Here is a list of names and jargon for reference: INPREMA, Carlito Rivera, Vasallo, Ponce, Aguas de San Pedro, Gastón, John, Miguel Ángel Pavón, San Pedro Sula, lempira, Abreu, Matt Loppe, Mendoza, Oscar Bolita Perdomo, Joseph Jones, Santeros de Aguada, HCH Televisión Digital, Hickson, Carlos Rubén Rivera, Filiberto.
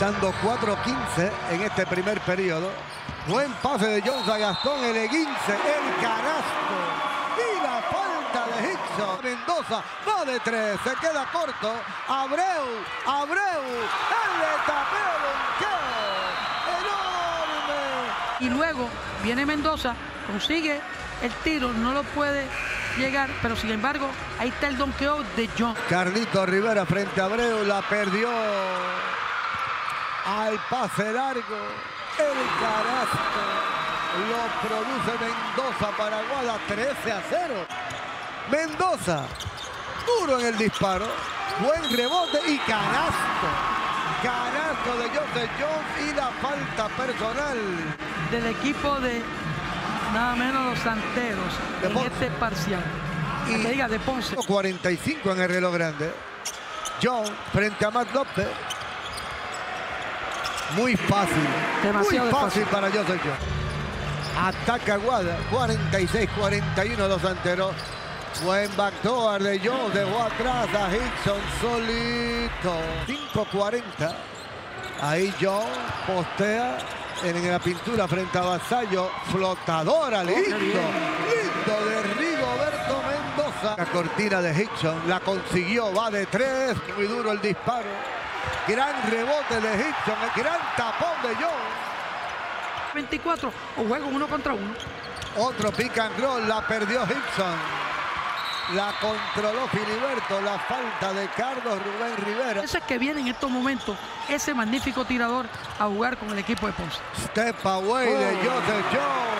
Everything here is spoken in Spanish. dando 4-15 en este primer periodo. Buen pase de Jones a Gastón, el esguince, el canasto y la falta de Hickson. Mendoza va de 3, se queda corto. Abreu, el tapeo enorme. Y luego viene Mendoza, consigue el tiro, no lo puede llegar, pero sin embargo, ahí está el donqueo de John. Carlito Rivera frente a Abreu, la perdió. Al pase largo, el canasto lo produce Mendoza, Paraguaya 13-0. Mendoza, duro en el disparo, buen rebote y canasto. Canasto de Joseph Jones y la falta personal del equipo de nada menos los santeros en este parcial. Y que diga de Ponce. 45 en el reloj grande. John frente a Matt Loppe. Muy fácil para Joseph Jones. Ataca Guada, 46-41 los santeros. Buen backdoor de Jones, dejó atrás a Hickson solito. 5-40, ahí Jones postea en la pintura frente a Vasallo, flotadora, lindo de Rigoberto Mendoza. La cortina de Hickson, la consiguió, va de 3, muy duro el disparo. Gran rebote de Hickson, el gran tapón de Jones. 24, o juego 1 contra 1. Otro pick and roll, la perdió Hickson. La controló Filiberto, la falta de Carlos Rubén Rivera. Ese es que viene en estos momentos, ese magnífico tirador a jugar con el equipo de Ponce. Step away de Joseph Jones.